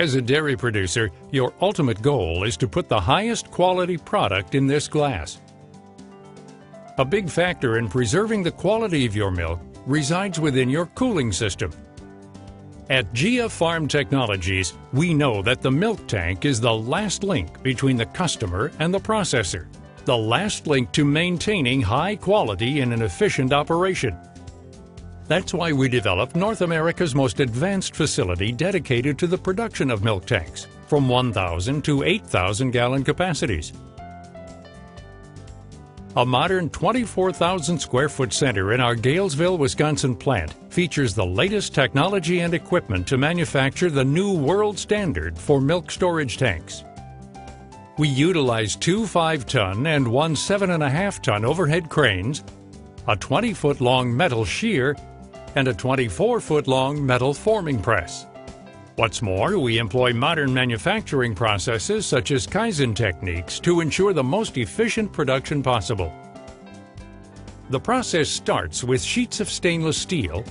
As a dairy producer, your ultimate goal is to put the highest quality product in this glass. A big factor in preserving the quality of your milk resides within your cooling system. At GEA Farm Technologies, we know that the milk tank is the last link between the customer and the processor, the last link to maintaining high quality in an efficient operation. That's why we developed North America's most advanced facility dedicated to the production of milk tanks, from 1,000 to 8,000 gallon capacities. A modern 24,000 square foot center in our Galesville, Wisconsin plant features the latest technology and equipment to manufacture the new world standard for milk storage tanks. We utilize two 5-ton and one 7.5-ton overhead cranes, a 20-foot long metal shear, and a 24-foot long metal forming press. What's more, we employ modern manufacturing processes such as Kaizen techniques to ensure the most efficient production possible. The process starts with sheets of stainless steel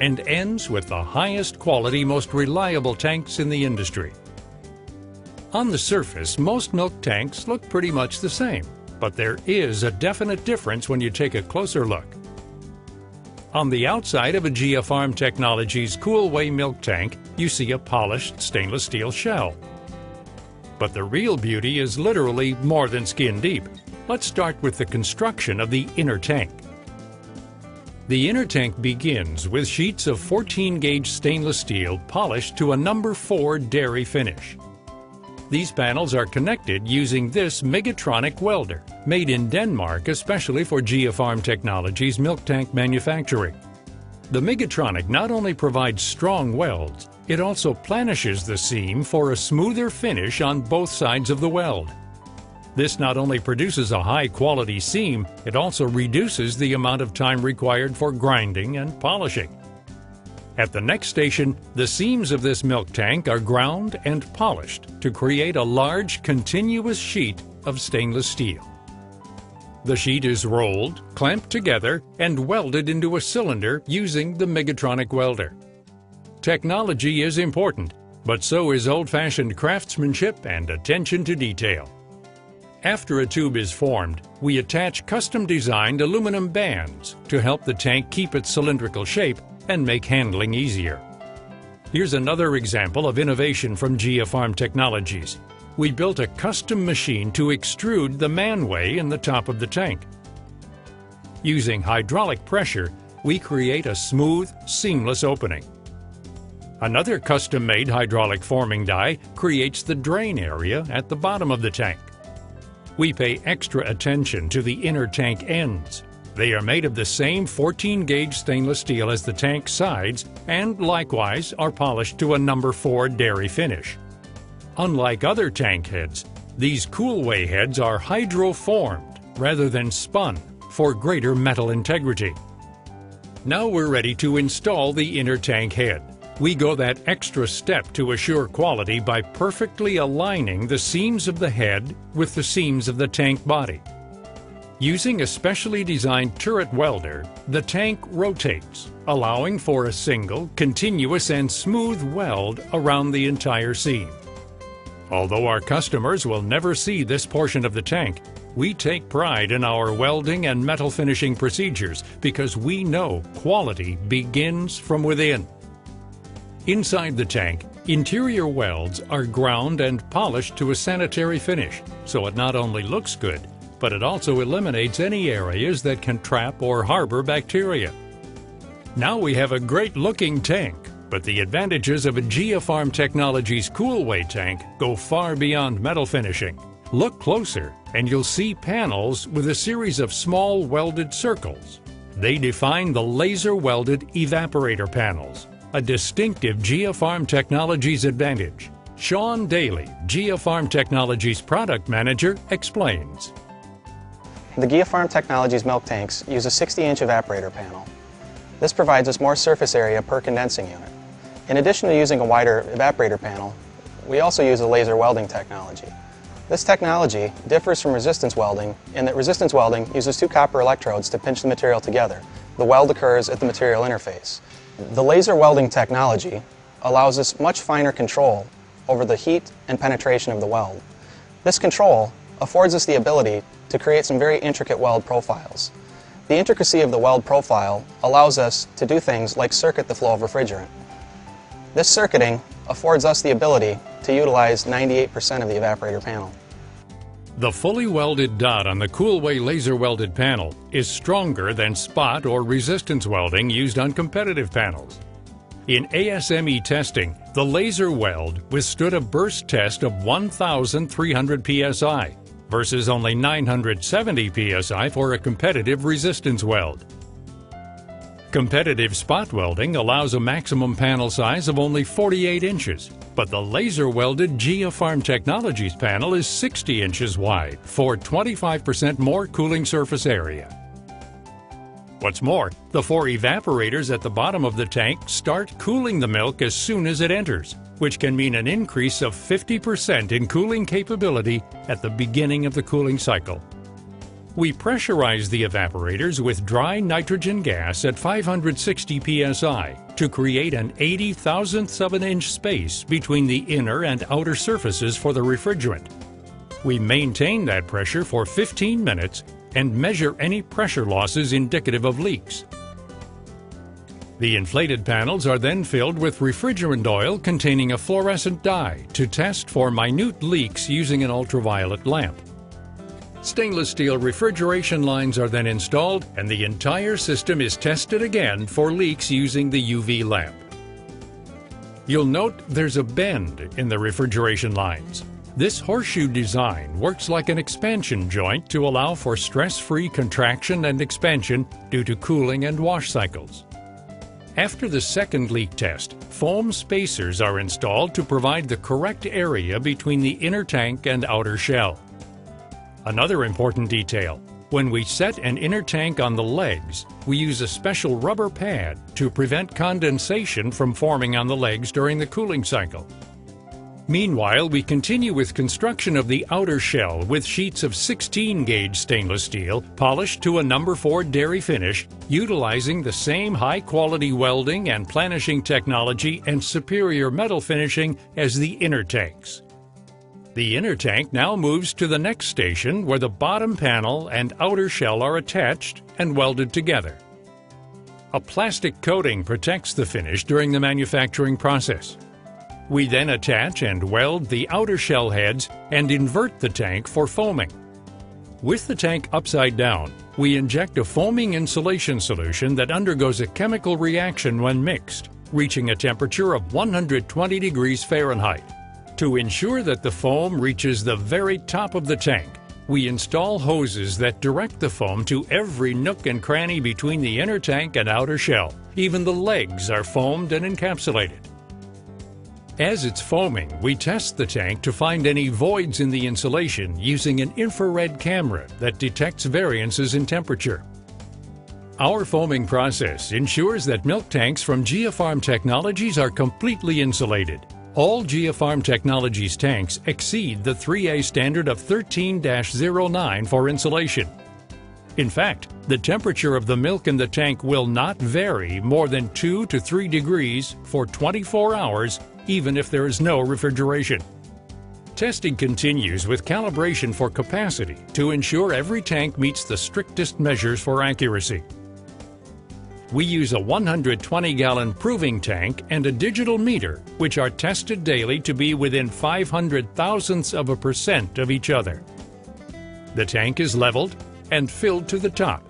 and ends with the highest quality, most reliable tanks in the industry. On the surface, most milk tanks look pretty much the same, but there is a definite difference when you take a closer look. On the outside of a GEA Farm Technologies KoolWay milk tank, you see a polished stainless steel shell. But the real beauty is literally more than skin deep. Let's start with the construction of the inner tank. The inner tank begins with sheets of 14-gauge stainless steel polished to a No. 4 dairy finish. These panels are connected using this Migatronic welder, made in Denmark especially for GEA Farm Technologies milk tank manufacturing. The Migatronic not only provides strong welds, it also planishes the seam for a smoother finish on both sides of the weld. This not only produces a high-quality seam, it also reduces the amount of time required for grinding and polishing. At the next station, the seams of this milk tank are ground and polished to create a large, continuous sheet of stainless steel. The sheet is rolled, clamped together, and welded into a cylinder using the Migatronic welder. Technology is important, but so is old-fashioned craftsmanship and attention to detail. After a tube is formed, we attach custom-designed aluminum bands to help the tank keep its cylindrical shape and make handling easier. Here's another example of innovation from GEA Farm Technologies. We built a custom machine to extrude the manway in the top of the tank. Using hydraulic pressure, we create a smooth, seamless opening. Another custom-made hydraulic forming die creates the drain area at the bottom of the tank. We pay extra attention to the inner tank ends. They are made of the same 14-gauge stainless steel as the tank sides and likewise are polished to a No. 4 dairy finish. Unlike other tank heads, these KoolWay heads are hydroformed rather than spun for greater metal integrity. Now we're ready to install the inner tank head. We go that extra step to assure quality by perfectly aligning the seams of the head with the seams of the tank body. Using a specially designed turret welder, the tank rotates, allowing for a single, continuous, and smooth weld around the entire seam. Although our customers will never see this portion of the tank, we take pride in our welding and metal finishing procedures because we know quality begins from within. Inside the tank, interior welds are ground and polished to a sanitary finish, so it not only looks good, but it also eliminates any areas that can trap or harbor bacteria. Now we have a great-looking tank, but the advantages of a GEA Farm Technologies KoolWay tank go far beyond metal finishing. Look closer, and you'll see panels with a series of small welded circles. They define the laser-welded evaporator panels, a distinctive GEA Farm Technologies advantage. Sean Daly, GEA Farm Technologies product manager, explains. The GEA Farm Technologies milk tanks use a 60-inch evaporator panel. This provides us more surface area per condensing unit. In addition to using a wider evaporator panel, we also use a laser welding technology. This technology differs from resistance welding in that resistance welding uses two copper electrodes to pinch the material together. The weld occurs at the material interface. The laser welding technology allows us much finer control over the heat and penetration of the weld. This control affords us the ability to create some very intricate weld profiles. The intricacy of the weld profile allows us to do things like circuit the flow of refrigerant. This circuiting affords us the ability to utilize 98% of the evaporator panel. The fully welded dot on the KoolWay laser welded panel is stronger than spot or resistance welding used on competitive panels. In ASME testing, the laser weld withstood a burst test of 1,300 PSI versus only 970 PSI for a competitive resistance weld. Competitive spot welding allows a maximum panel size of only 48 inches, but the laser-welded GEA Farm Technologies panel is 60 inches wide for 25% more cooling surface area. What's more, the four evaporators at the bottom of the tank start cooling the milk as soon as it enters, which can mean an increase of 50% in cooling capability at the beginning of the cooling cycle. We pressurize the evaporators with dry nitrogen gas at 560 psi to create an 80,000th of an inch space between the inner and outer surfaces for the refrigerant. We maintain that pressure for 15 minutes and measure any pressure losses indicative of leaks. The inflated panels are then filled with refrigerant oil containing a fluorescent dye to test for minute leaks using an ultraviolet lamp. Stainless steel refrigeration lines are then installed, and the entire system is tested again for leaks using the UV lamp. You'll note there's a bend in the refrigeration lines. This horseshoe design works like an expansion joint to allow for stress-free contraction and expansion due to cooling and wash cycles. After the second leak test, foam spacers are installed to provide the correct area between the inner tank and outer shell. Another important detail, when we set an inner tank on the legs, we use a special rubber pad to prevent condensation from forming on the legs during the cooling cycle. Meanwhile, we continue with construction of the outer shell with sheets of 16-gauge stainless steel polished to a No. 4 dairy finish, utilizing the same high-quality welding and planishing technology and superior metal finishing as the inner tanks. The inner tank now moves to the next station where the bottom panel and outer shell are attached and welded together. A plastic coating protects the finish during the manufacturing process. We then attach and weld the outer shell heads and invert the tank for foaming. With the tank upside down, we inject a foaming insulation solution that undergoes a chemical reaction when mixed, reaching a temperature of 120 degrees Fahrenheit. To ensure that the foam reaches the very top of the tank, we install hoses that direct the foam to every nook and cranny between the inner tank and outer shell. Even the legs are foamed and encapsulated. As it's foaming, we test the tank to find any voids in the insulation using an infrared camera that detects variances in temperature. Our foaming process ensures that milk tanks from GEA Farm Technologies are completely insulated. All GEA Farm Technologies tanks exceed the 3A standard of 13-09 for insulation. In fact, the temperature of the milk in the tank will not vary more than 2 to 3 degrees for 24 hours, even if there is no refrigeration. Testing continues with calibration for capacity to ensure every tank meets the strictest measures for accuracy. We use a 120-gallon proving tank and a digital meter, which are tested daily to be within 0.05 of a percent of each other. The tank is leveled and filled to the top.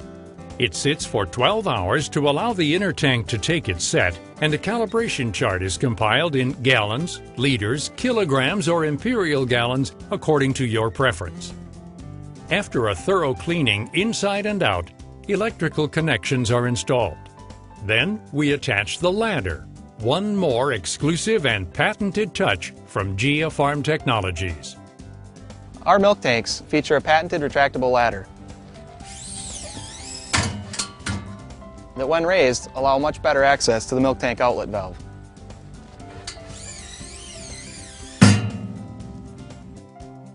It sits for 12 hours to allow the inner tank to take its set, and a calibration chart is compiled in gallons, liters, kilograms, or imperial gallons, according to your preference. After a thorough cleaning inside and out, electrical connections are installed. Then we attach the ladder, one more exclusive and patented touch from GEA Farm Technologies. Our milk tanks feature a patented retractable ladder that, when raised, allow much better access to the milk tank outlet valve.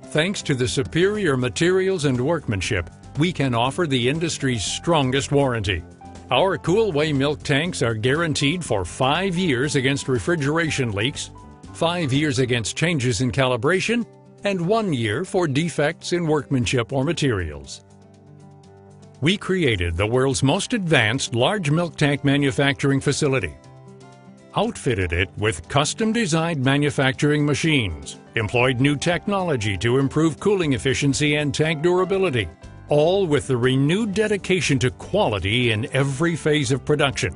Thanks to the superior materials and workmanship, we can offer the industry's strongest warranty. Our KoolWay milk tanks are guaranteed for 5 years against refrigeration leaks, 5 years against changes in calibration, and 1 year for defects in workmanship or materials. We created the world's most advanced large milk tank manufacturing facility, outfitted it with custom-designed manufacturing machines, employed new technology to improve cooling efficiency and tank durability, all with the renewed dedication to quality in every phase of production,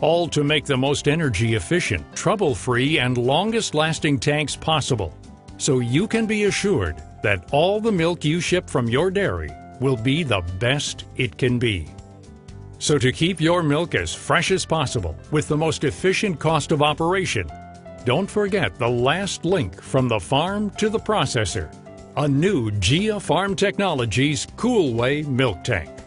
all to make the most energy-efficient, trouble-free, and longest-lasting tanks possible, so you can be assured that all the milk you ship from your dairy will be the best it can be. So to keep your milk as fresh as possible with the most efficient cost of operation, don't forget the last link from the farm to the processor, a new GEA Farm Technologies KoolWay milk tank.